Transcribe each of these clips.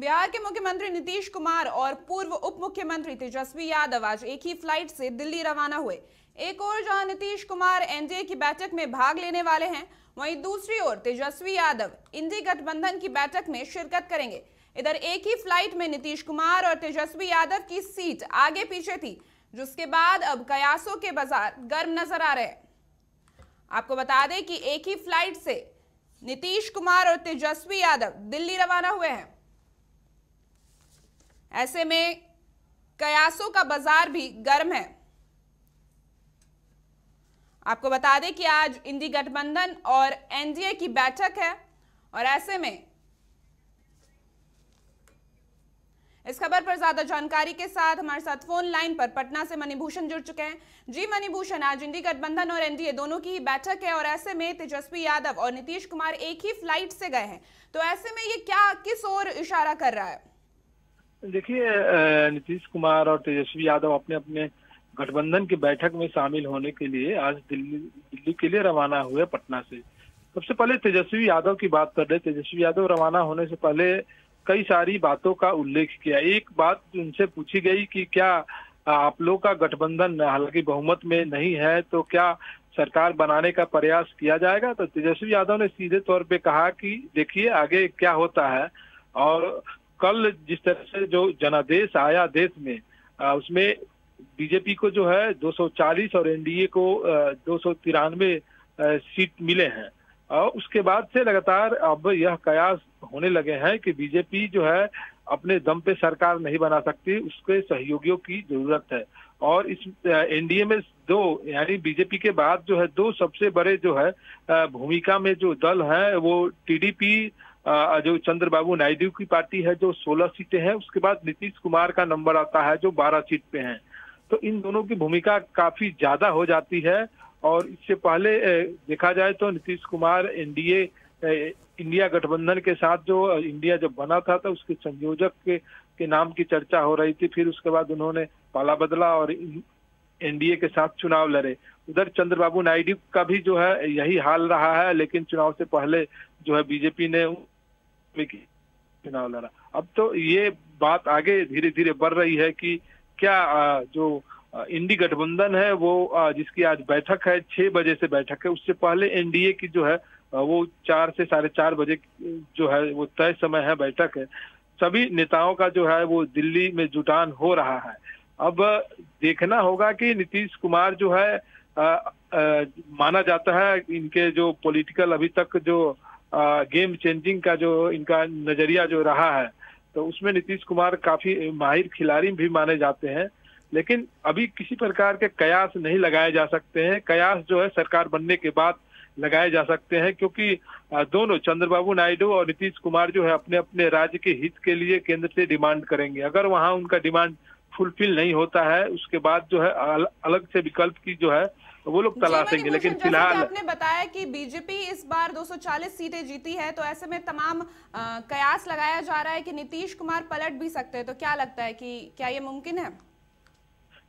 बिहार के मुख्यमंत्री नीतीश कुमार और पूर्व उप मुख्यमंत्री तेजस्वी यादव आज एक ही फ्लाइट से दिल्ली रवाना हुए। एक ओर जहां नीतीश कुमार एनडीए की बैठक में भाग लेने वाले हैं, वहीं दूसरी ओर तेजस्वी यादव इंडी गठबंधन की बैठक में शिरकत करेंगे। इधर एक ही फ्लाइट में नीतीश कुमार और तेजस्वी यादव की सीट आगे पीछे थी, जिसके बाद अब कयासों के बाजार गर्म नजर आ रहे हैं। आपको बता दें कि एक ही फ्लाइट से नीतीश कुमार और तेजस्वी यादव दिल्ली रवाना हुए हैं, ऐसे में कयासों का बाजार भी गर्म है। आपको बता दें कि आज इंडी गठबंधन और एनडीए की बैठक है और ऐसे में इस खबर पर ज्यादा जानकारी के साथ हमारे साथ फोन लाइन पर पटना से मणिभूषण जुड़ चुके हैं। जी मणिभूषण, आज इंडी गठबंधन और एनडीए दोनों की बैठक है और ऐसे में तेजस्वी यादव और नीतीश कुमार एक ही फ्लाइट से गए हैं, तो ऐसे में ये क्या किस ओर इशारा कर रहा है? देखिए, नीतीश कुमार और तेजस्वी यादव अपने अपने गठबंधन की बैठक में शामिल होने के लिए आज दिल्ली के लिए रवाना हुए पटना से। सबसे पहले तेजस्वी यादव की बात कर रहे। तेजस्वी यादव रवाना होने से पहले कई सारी बातों का उल्लेख किया। एक बात उनसे पूछी गई कि क्या आप लोग का गठबंधन हालांकि बहुमत में नहीं है तो क्या सरकार बनाने का प्रयास किया जाएगा, तो तेजस्वी यादव ने सीधे तौर पर कहा कि देखिए आगे क्या होता है। और कल जिस तरह से जो जनादेश आया देश में, उसमें बीजेपी को जो है 240 और एनडीए को 293 सीट मिले हैं। और उसके बाद से लगातार अब यह कयास होने लगे हैं कि बीजेपी जो है अपने दम पे सरकार नहीं बना सकती, उसके सहयोगियों की जरूरत है। और इस एनडीए में दो यानी बीजेपी के बाद जो है दो सबसे बड़े जो है भूमिका में जो दल है वो टीडीपी जो चंद्रबाबू नायडू की पार्टी है जो 16 सीटें हैं, उसके बाद नीतीश कुमार का नंबर आता है जो 12 सीट पे हैं। तो इन दोनों की भूमिका काफी ज्यादा हो जाती है। और इससे पहले देखा जाए तो नीतीश कुमार इंडिया गठबंधन के साथ जो इंडिया जब बना था तो उसके संयोजक के नाम की चर्चा हो रही थी, फिर उसके बाद उन्होंने पाला बदला और एनडीए के साथ चुनाव लड़े। उधर चंद्रबाबू नायडू का भी जो है यही हाल रहा है, लेकिन चुनाव से पहले जो है बीजेपी ने चुनाव लड़ा। अब तो ये बात आगे धीरे धीरे बढ़ रही है कि क्या जो इंडी गठबंधन है वो जिसकी आज बैठक है 6 बजे से बैठक है, उससे पहले एनडीए की जो है वो 4 से 4:30 बजे जो है वो तय समय है बैठक है। सभी नेताओं का जो है वो दिल्ली में जुटान हो रहा है। अब देखना होगा कि नीतीश कुमार जो है माना जाता है इनके जो पॉलिटिकल अभी तक जो गेम चेंजिंग का जो इनका नजरिया जो रहा है तो उसमें नीतीश कुमार काफी माहिर खिलाड़ी भी माने जाते हैं, लेकिन अभी किसी प्रकार के कयास नहीं लगाए जा सकते हैं। कयास जो है सरकार बनने के बाद लगाए जा सकते हैं, क्योंकि दोनों चंद्रबाबू नायडू और नीतीश कुमार जो है अपने अपने राज्य के हित के लिए केंद्र से डिमांड करेंगे। अगर वहाँ उनका डिमांड फुलफिल नहीं होता है उसके बाद जो है अलग से विकल्प की जो है वो लोग तलाशेंगे। लेकिन फिलहाल आपने बताया कि बीजेपी इस बार 240 सीटें जीती है, तो ऐसे में तमाम कयास लगाया जा रहा है कि नीतीश कुमार पलट भी सकते हैं, तो क्या लगता है कि क्या ये मुमकिन है?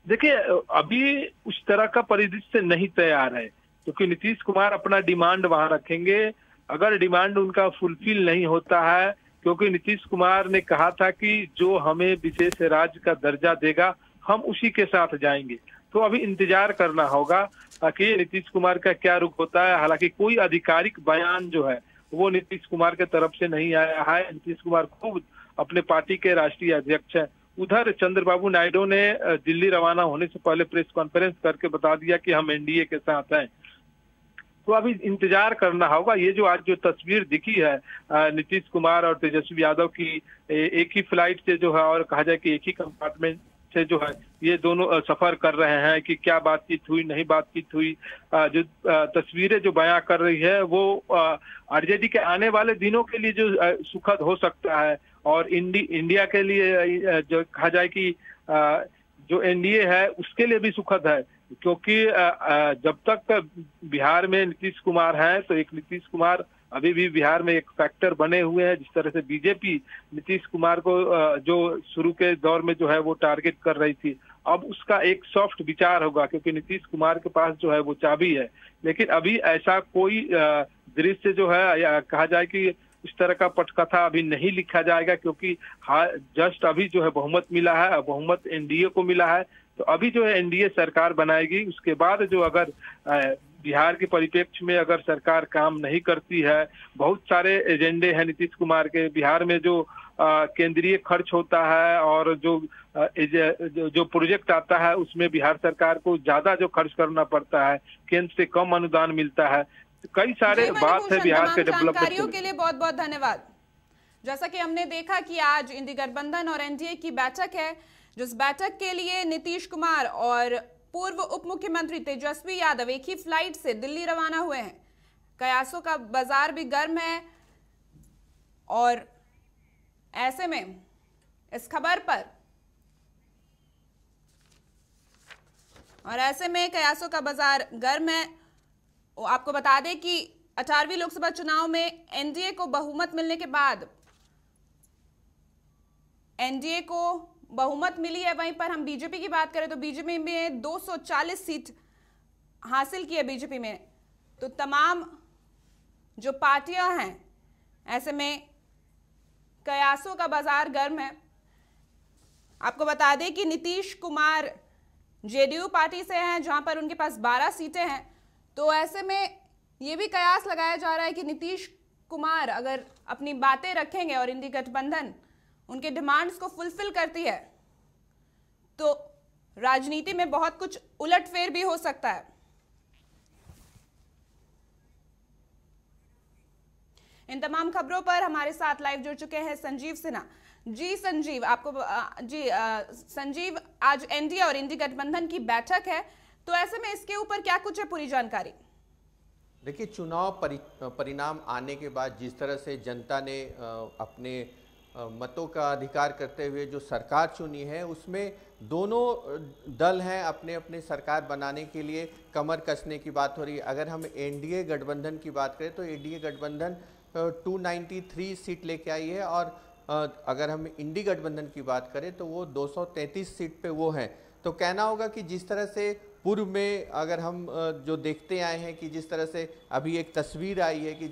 देखिए, अभी उस तरह का परिदृश्य नहीं तैयार है, क्योंकि नीतीश कुमार अपना डिमांड वहां रखेंगे। अगर डिमांड उनका फुलफिल नहीं होता है, क्योंकि नीतीश कुमार ने कहा था कि जो हमें विशेष राज्य का दर्जा देगा हम उसी के साथ जाएंगे, तो अभी इंतजार करना होगा कि नीतीश कुमार का क्या रुख होता है। हालांकि कोई आधिकारिक बयान जो है वो नीतीश कुमार के तरफ से नहीं आया है। नीतीश कुमार खुद अपने पार्टी के राष्ट्रीय अध्यक्ष हैं। उधर चंद्रबाबू नायडू ने दिल्ली रवाना होने से पहले प्रेस कॉन्फ्रेंस करके बता दिया कि हम एनडीए के साथ हैं, तो अभी इंतजार करना होगा। ये जो आज जो तस्वीर दिखी है नीतीश कुमार और तेजस्वी यादव की एक ही फ्लाइट से जो है और कहा जाए कि एक ही कंपार्टमेंट से जो है ये दोनों सफर कर रहे हैं कि क्या बातचीत हुई नहीं बातचीत हुई, जो तस्वीरें जो बयां कर रही है वो आरजेडी के आने वाले दिनों के लिए जो सुखद हो सकता है। और इंडिया के लिए जो कहा जाए कि जो एनडीए है उसके लिए भी सुखद है, क्योंकि जब तक बिहार में नीतीश कुमार हैं तो एक नीतीश कुमार अभी भी बिहार में एक फैक्टर बने हुए हैं। जिस तरह से बीजेपी नीतीश कुमार को जो शुरू के दौर में जो है वो टारगेट कर रही थी, अब उसका एक सॉफ्ट विचार होगा, क्योंकि नीतीश कुमार के पास जो है वो चाबी है। लेकिन अभी ऐसा कोई दृश्य जो है कहा जाए कि इस तरह का पटकथा अभी नहीं लिखा जाएगा, क्योंकि जस्ट अभी जो है बहुमत मिला है, बहुमत एनडीए को मिला है, तो अभी जो है एनडीए सरकार बनाएगी। उसके बाद जो अगर बिहार के परिप्रेक्ष्य में अगर सरकार काम नहीं करती है, बहुत सारे एजेंडे हैं नीतीश कुमार के, बिहार में जो केंद्रीय खर्च होता है और जो प्रोजेक्ट आता है उसमें बिहार सरकार को ज्यादा जो खर्च करना पड़ता है, केंद्र से कम अनुदान मिलता है, कई सारे बात है बिहार के डेवलपमेंट के लिए। बहुत बहुत धन्यवाद। जैसा कि हमने देखा कि आज इंडी गठबंधन और एनडीए की बैठक है, जिस बैठक के लिए नीतीश कुमार और पूर्व उप मुख्यमंत्री तेजस्वी यादव एक ही फ्लाइट से दिल्ली रवाना हुए हैं। कयासों का बाजार भी गर्म है और ऐसे में कयासों का बाजार गर्म है। आपको बता दें कि 18वीं लोकसभा चुनाव में एनडीए को बहुमत मिलने के बाद एनडीए को बहुमत मिली है। वहीं पर हम बीजेपी की बात करें तो बीजेपी में 240 सीट हासिल की है बीजेपी में, तो तमाम जो पार्टियां हैं ऐसे में कयासों का बाजार गर्म है। आपको बता दें कि नीतीश कुमार जेडीयू पार्टी से हैं, जहां पर उनके पास 12 सीटें हैं, तो ऐसे में ये भी कयास लगाया जा रहा है कि नीतीश कुमार अगर अपनी बातें रखेंगे और इंडी गठबंधन उनके डिमांड्स को फुलफिल करती है तो राजनीति में बहुत कुछ उलटफेर भी हो सकता है। इन तमाम खबरों पर हमारे साथ लाइव जुड़ चुके हैं संजीव सिन्हा। जी संजीव, संजीव, आज एनडीए और इंडी गठबंधन की बैठक है, तो ऐसे में इसके ऊपर क्या कुछ है पूरी जानकारी? देखिए, चुनाव परिणाम आने के बाद जिस तरह से जनता ने अपने मतों का अधिकार करते हुए जो सरकार चुनी है, उसमें दोनों दल हैं अपने अपने सरकार बनाने के लिए कमर कसने की बात हो रही है। अगर हम एनडीए गठबंधन की बात करें तो एनडीए गठबंधन 293 सीट लेके आई है, और अगर हम इंडी गठबंधन की बात करें तो वो 233 सीट पे वो हैं। तो कहना होगा कि जिस तरह से पूर्व में अगर हम जो देखते आए हैं कि जिस तरह से अभी एक तस्वीर आई है कि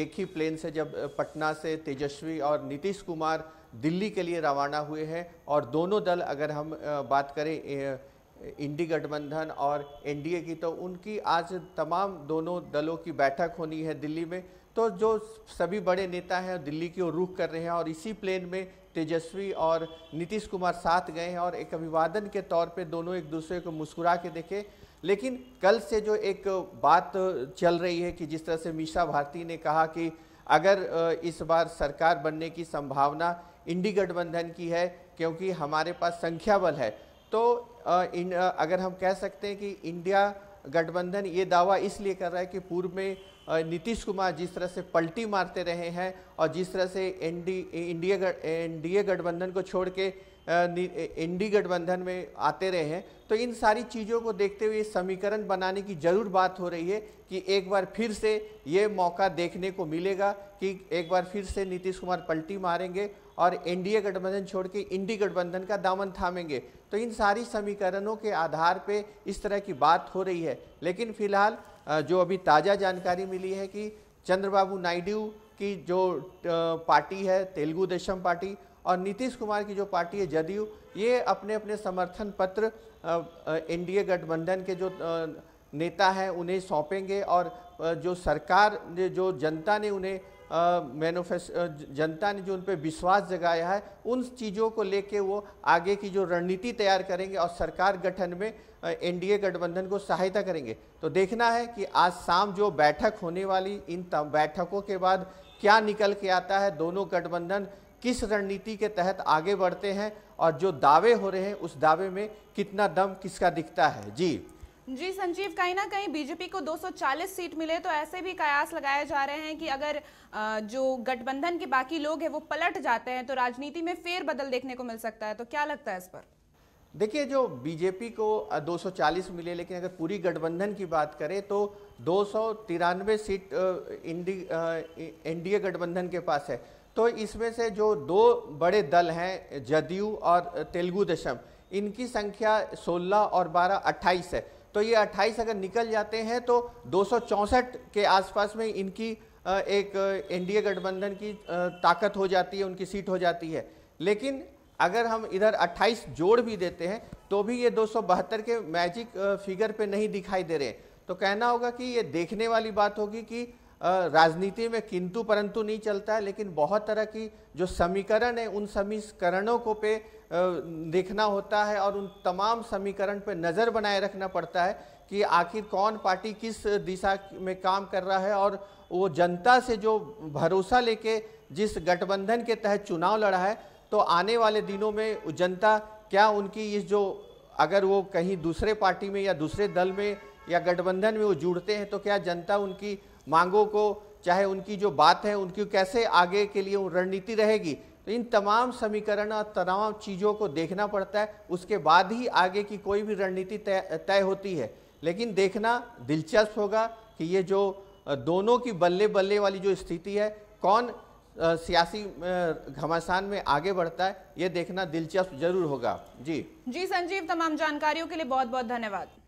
एक ही प्लेन से जब पटना से तेजस्वी और नीतीश कुमार दिल्ली के लिए रवाना हुए हैं, और दोनों दल अगर हम बात करें इंडी गठबंधन और एनडीए की, तो उनकी आज तमाम दोनों दलों की बैठक होनी है दिल्ली में। तो जो सभी बड़े नेता हैं दिल्ली की ओर रुख कर रहे हैं, और इसी प्लेन में तेजस्वी और नीतीश कुमार साथ गए हैं और एक अभिवादन के तौर पे दोनों एक दूसरे को मुस्कुरा के देखे। लेकिन कल से जो एक बात चल रही है कि जिस तरह से मीसा भारती ने कहा कि अगर इस बार सरकार बनने की संभावना इंडी गठबंधन की है क्योंकि हमारे पास संख्या बल है, तो अगर हम कह सकते हैं कि इंडिया गठबंधन ये दावा इसलिए कर रहा है कि पूर्व में नीतीश कुमार जिस तरह से पलटी मारते रहे हैं और जिस तरह से एनडीए गठबंधन को छोड़ के एनडी गठबंधन में आते रहे हैं, तो इन सारी चीज़ों को देखते हुए समीकरण बनाने की जरूर बात हो रही है कि एक बार फिर से ये मौका देखने को मिलेगा कि एक बार फिर से नीतीश कुमार पलटी मारेंगे और एनडीए गठबंधन छोड़ के इंडी गठबंधन का दामन थामेंगे। तो इन सारी समीकरणों के आधार पे इस तरह की बात हो रही है। लेकिन फिलहाल जो अभी ताज़ा जानकारी मिली है कि चंद्रबाबू नायडू की जो पार्टी है तेलुगु देशम पार्टी और नीतीश कुमार की जो पार्टी है जदयू, ये अपने अपने समर्थन पत्र एनडीए गठबंधन के जो नेता हैं उन्हें सौंपेंगे, और जो सरकार जो जनता ने उन्हें जनता ने जो उन पर विश्वास जगाया है उन चीज़ों को लेके वो आगे की जो रणनीति तैयार करेंगे और सरकार गठन में एनडीए गठबंधन को सहायता करेंगे। तो देखना है कि आज शाम जो बैठक होने वाली, इन बैठकों के बाद क्या निकल के आता है, दोनों गठबंधन किस रणनीति के तहत आगे बढ़ते हैं और जो दावे हो रहे हैं उस दावे में कितना दम किसका दिखता है। जी जी संजीव, कहीं ना कहीं बीजेपी को 240 सीट मिले तो ऐसे भी कयास लगाए जा रहे हैं कि अगर जो गठबंधन के बाकी लोग हैं वो पलट जाते हैं तो राजनीति में फेरबदल देखने को मिल सकता है, तो क्या लगता है इस पर? देखिए, जो बीजेपी को 240 मिले, लेकिन अगर पूरी गठबंधन की बात करें तो 293 सीट एनडीए गठबंधन के पास है। तो इसमें से जो दो बड़े दल हैं जदयू और तेलुगु देशम, इनकी संख्या 16 और 12 28 है। तो ये 28 अगर निकल जाते हैं तो 264 के आसपास में इनकी एक एनडीए गठबंधन की ताकत हो जाती है, उनकी सीट हो जाती है। लेकिन अगर हम इधर 28 जोड़ भी देते हैं तो भी ये 272 के मैजिक फिगर पे नहीं दिखाई दे रहे। तो कहना होगा कि ये देखने वाली बात होगी कि राजनीति में किंतु परंतु नहीं चलता है, लेकिन बहुत तरह की जो समीकरण है उन समीकरणों को पे देखना होता है और उन तमाम समीकरण पे नज़र बनाए रखना पड़ता है कि आखिर कौन पार्टी किस दिशा में काम कर रहा है और वो जनता से जो भरोसा लेके जिस गठबंधन के तहत चुनाव लड़ा है तो आने वाले दिनों में जनता क्या उनकी इस जो अगर वो कहीं दूसरे पार्टी में या दूसरे दल में या गठबंधन में वो जुड़ते हैं तो क्या जनता उनकी मांगों को चाहे उनकी जो बात है उनकी कैसे आगे के लिए रणनीति रहेगी। तो इन तमाम समीकरण और तमाम चीज़ों को देखना पड़ता है, उसके बाद ही आगे की कोई भी रणनीति तय होती है। लेकिन देखना दिलचस्प होगा कि ये जो दोनों की बल्ले बल्ले वाली जो स्थिति है कौन सियासी घमासान में आगे बढ़ता है, ये देखना दिलचस्प जरूर होगा। जी जी संजीव, तमाम जानकारियों के लिए बहुत बहुत धन्यवाद।